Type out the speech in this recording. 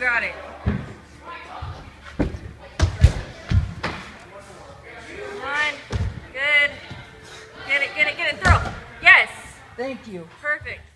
got it. One. Good. Get it, throw. Yes. Thank you. Perfect.